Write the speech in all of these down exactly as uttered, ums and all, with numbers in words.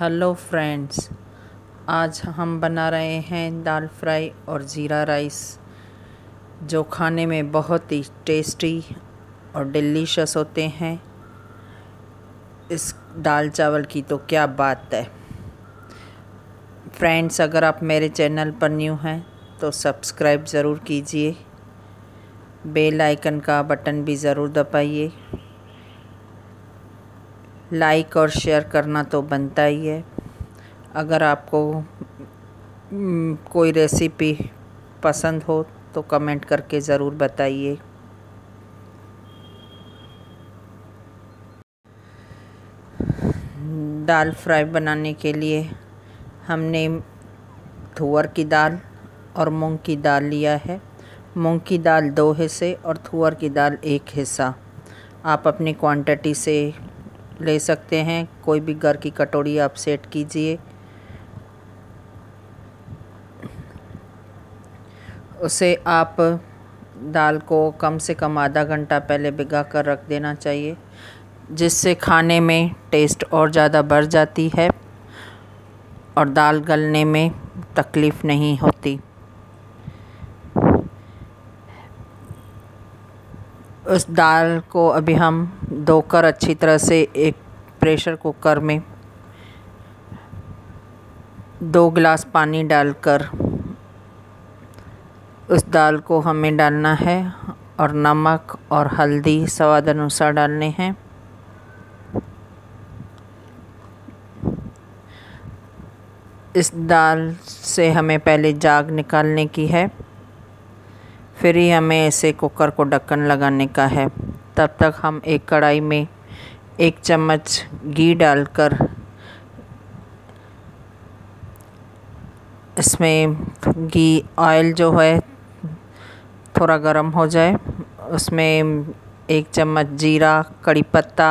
Hello friends, आज हम बना रहे हैं दाल फ्राई और ज़ीरा राइस, जो खाने में बहुत ही टेस्टी और डिलीशियस होते हैं। इस दाल चावल की तो क्या बात है। फ्रेंड्स, अगर आप मेरे चैनल पर न्यू हैं तो सब्सक्राइब ज़रूर कीजिए, बेल आइकन का बटन भी ज़रूर दबाइए, लाइक और शेयर करना तो बनता ही है। अगर आपको कोई रेसिपी पसंद हो तो कमेंट करके ज़रूर बताइए। दाल फ्राई बनाने के लिए हमने थुअर की दाल और मूंग की दाल लिया है। मूंग की दाल दो हिस्से और थुअर की दाल एक हिस्सा। आप अपनी क्वांटिटी से ले सकते हैं, कोई भी घर की कटोरी आप सेट कीजिए। उसे आप दाल को कम से कम आधा घंटा पहले भिगा कर रख देना चाहिए, जिससे खाने में टेस्ट और ज़्यादा बढ़ जाती है और दाल गलने में तकलीफ़ नहीं होती। उस दाल को अभी हम धोकर अच्छी तरह से एक प्रेशर कुकर में दो गिलास पानी डालकर उस दाल को हमें डालना है, और नमक और हल्दी स्वाद अनुसार डालने हैं। इस दाल से हमें पहले जाग निकालने की है, फिर ही हमें इसे कुकर को ढक्कन लगाने का है। तब तक हम एक कढ़ाई में एक चम्मच घी डालकर इसमें घी ऑयल जो है थोड़ा गर्म हो जाए, उसमें एक चम्मच जीरा, कड़ी पत्ता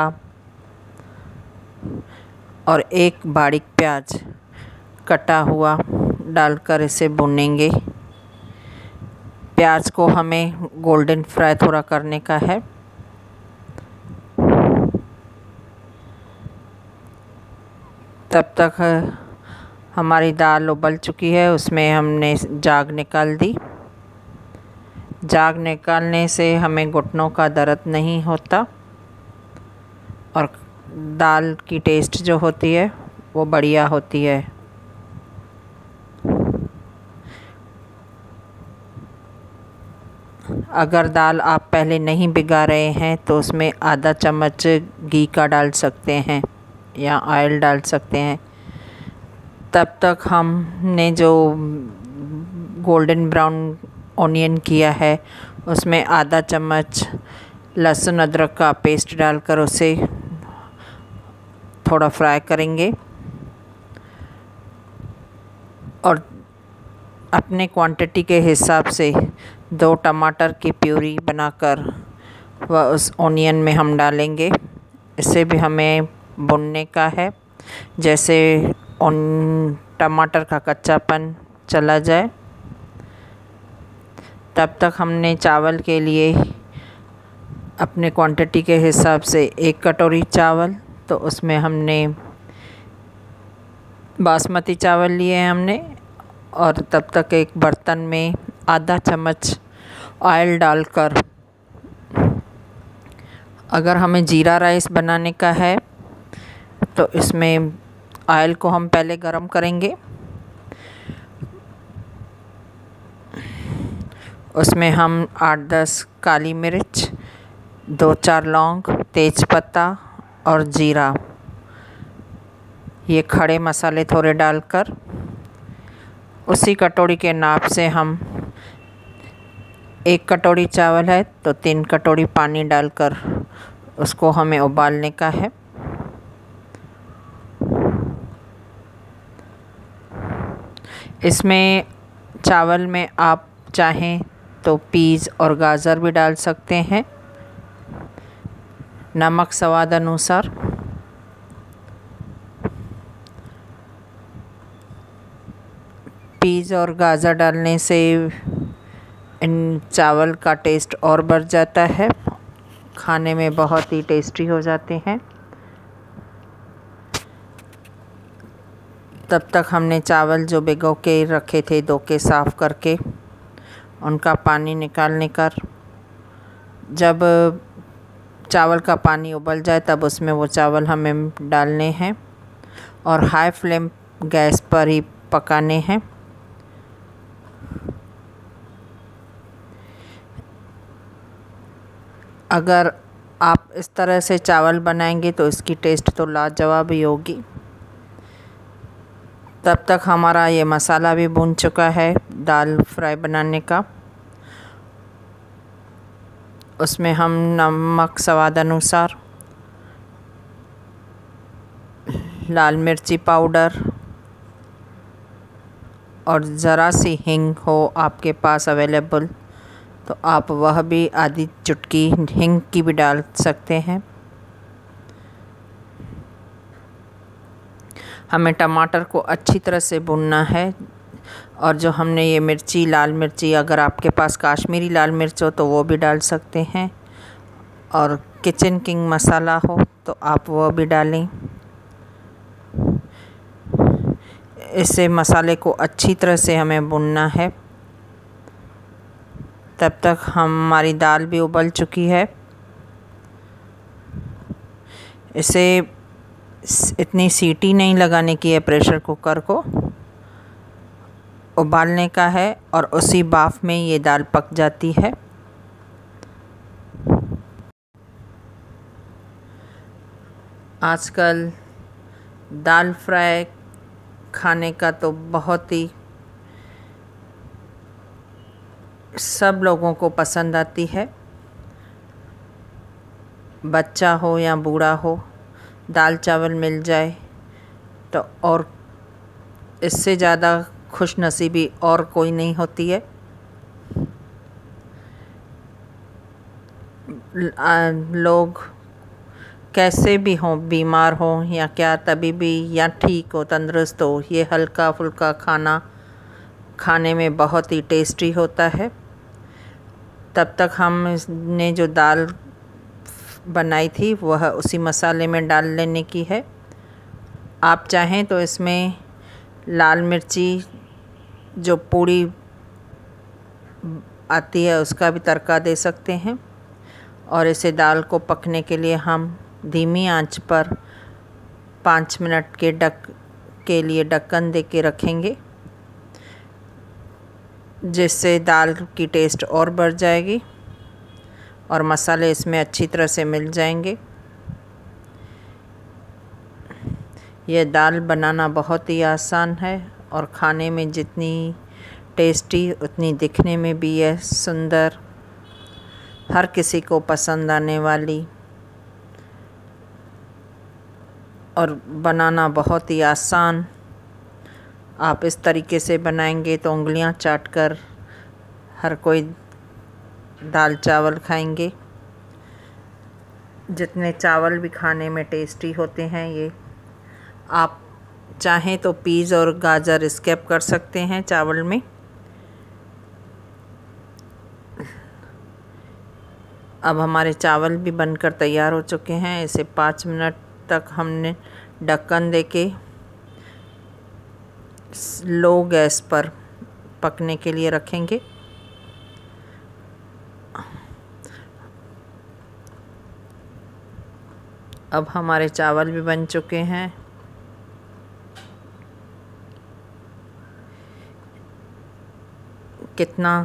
और एक बारीक प्याज कटा हुआ डालकर इसे भुनेंगे। प्याज को हमें गोल्डन फ्राई थोड़ा करने का है। तब तक हमारी दाल उबल चुकी है, उसमें हमने जाग निकाल दी। जाग निकालने से हमें घुटनों का दर्द नहीं होता और दाल की टेस्ट जो होती है वो बढ़िया होती है। अगर दाल आप पहले नहीं भिगा रहे हैं तो उसमें आधा चम्मच घी का डाल सकते हैं या ऑयल डाल सकते हैं। तब तक हमने जो गोल्डन ब्राउन ऑनियन किया है, उसमें आधा चम्मच लहसुन अदरक का पेस्ट डालकर उसे थोड़ा फ्राई करेंगे, और अपने क्वांटिटी के हिसाब से दो टमाटर की प्यूरी बनाकर वह उस ऑनियन में हम डालेंगे। इसे भी हमें भुनने का है, जैसे टमाटर का कच्चापन चला जाए। तब तक हमने चावल के लिए अपने क्वांटिटी के हिसाब से एक कटोरी चावल, तो उसमें हमने बासमती चावल लिए हैं हमने, और तब तक एक बर्तन में आधा चम्मच ऑयल डालकर, अगर हमें जीरा राइस बनाने का है तो इसमें ऑयल को हम पहले गरम करेंगे। उसमें हम आठ दस काली मिर्च, दो चार लौंग, तेज़पत्ता और जीरा, ये खड़े मसाले थोड़े डालकर उसी कटोरी के नाप से, हम एक कटोरी चावल है तो तीन कटोरी पानी डालकर उसको हमें उबालने का है। इसमें चावल में आप चाहें तो पीस और गाजर भी डाल सकते हैं, नमक स्वाद अनुसार। पीस और गाजर डालने से इन चावल का टेस्ट और बढ़ जाता है, खाने में बहुत ही टेस्टी हो जाते हैं। तब तक हमने चावल जो भिगो के रखे थे धो के साफ़ करके उनका पानी निकालने कर, जब चावल का पानी उबल जाए तब उसमें वो चावल हमें डालने हैं और हाई फ्लेम गैस पर ही पकाने हैं। अगर आप इस तरह से चावल बनाएंगे तो इसकी टेस्ट तो लाजवाब ही होगी। तब तक हमारा ये मसाला भी भून चुका है दाल फ्राई बनाने का। उसमें हम नमक स्वाद अनुसार, लाल मिर्ची पाउडर और ज़रा सी हींग हो आपके पास अवेलेबल तो आप वह भी आधी चुटकी हींग की भी डाल सकते हैं। हमें टमाटर को अच्छी तरह से भुनना है और जो हमने ये मिर्ची, लाल मिर्ची, अगर आपके पास कश्मीरी लाल मिर्च हो तो वो भी डाल सकते हैं और किचन किंग मसाला हो तो आप वो भी डालें। इसे मसाले को अच्छी तरह से हमें भुनना है। तब तक हमारी दाल भी उबल चुकी है। इसे इतनी सीटी नहीं लगाने की है, प्रेशर कुकर को उबालने का है और उसी बाफ में ये दाल पक जाती है। आजकल दाल फ्राई खाने का तो बहुत ही सब लोगों को पसंद आती है, बच्चा हो या बूढ़ा हो। दाल चावल मिल जाए तो और इससे ज़्यादा खुशनसीबी और कोई नहीं होती है। लोग कैसे भी हों, बीमार हो या क्या, तभी भी या ठीक हो, तंदुरुस्त हो, ये हल्का फुल्का खाना खाने में बहुत ही टेस्टी होता है। तब तक हमने जो दाल बनाई थी वह उसी मसाले में डाल लेने की है। आप चाहें तो इसमें लाल मिर्ची जो पूरी आती है उसका भी तड़का दे सकते हैं और इसे दाल को पकने के लिए हम धीमी आंच पर पाँच मिनट के ढक के लिए ढक्कन दे के रखेंगे, जिससे दाल की टेस्ट और बढ़ जाएगी और मसाले इसमें अच्छी तरह से मिल जाएंगे। यह दाल बनाना बहुत ही आसान है और खाने में जितनी टेस्टी उतनी दिखने में भी यह सुंदर, हर किसी को पसंद आने वाली और बनाना बहुत ही आसान। आप इस तरीके से बनाएंगे तो उंगलियां चाटकर हर कोई दाल चावल खाएंगे। जितने चावल भी खाने में टेस्टी होते हैं ये। आप चाहें तो पीज़ और गाजर स्किप कर सकते हैं चावल में। अब हमारे चावल भी बनकर तैयार हो चुके हैं। इसे पाँच मिनट तक हमने ढक्कन देके लो गैस पर पकने के लिए रखेंगे। अब हमारे चावल भी बन चुके हैं। कितना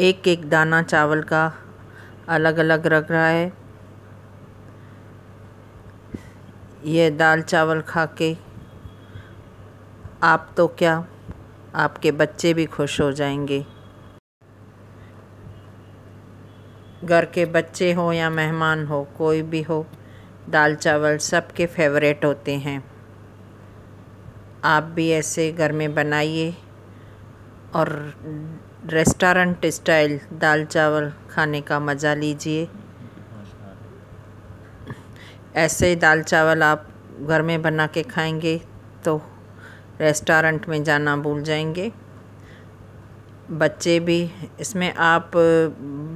एक एक दाना चावल का अलग अलग रख रहा है। ये दाल चावल खा के आप तो क्या, आपके बच्चे भी खुश हो जाएंगे। घर के बच्चे हो या मेहमान हो, कोई भी हो, दाल चावल सबके फेवरेट होते हैं। आप भी ऐसे घर में बनाइए और रेस्टोरेंट स्टाइल दाल चावल खाने का मज़ा लीजिए। ऐसे दाल चावल आप घर में बना के खाएंगे तो रेस्टोरेंट में जाना भूल जाएंगे। बच्चे भी, इसमें आप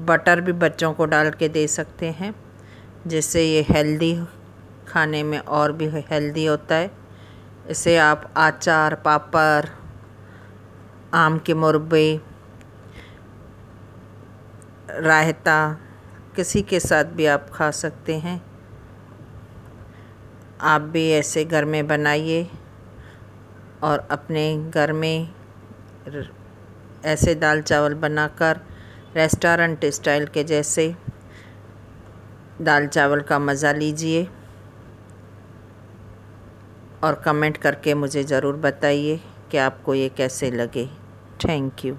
बटर भी बच्चों को डाल के दे सकते हैं, जिससे ये हेल्दी खाने में और भी हेल्दी होता है। इसे आप आचार, पापड़, आम के मुरब्बे, रायता किसी के साथ भी आप खा सकते हैं। आप भी ऐसे घर में बनाइए और अपने घर में ऐसे दाल चावल बनाकर रेस्टोरेंट स्टाइल के जैसे दाल चावल का मज़ा लीजिए और कमेंट करके मुझे ज़रूर बताइए कि आपको ये कैसे लगे। थैंक यू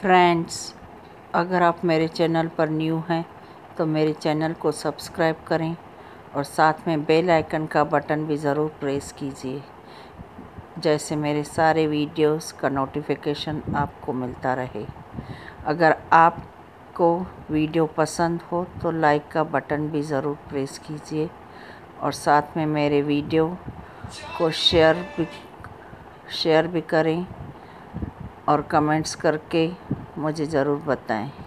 फ्रेंड्स, अगर आप मेरे चैनल पर न्यू हैं तो मेरे चैनल को सब्सक्राइब करें और साथ में बेल आइकन का बटन भी ज़रूर प्रेस कीजिए, जैसे मेरे सारे वीडियोस का नोटिफिकेशन आपको मिलता रहे। अगर आपको वीडियो पसंद हो तो लाइक का बटन भी ज़रूर प्रेस कीजिए और साथ में मेरे वीडियो को शेयर भी शेयर भी करें और कमेंट्स करके मुझे ज़रूर बताएं।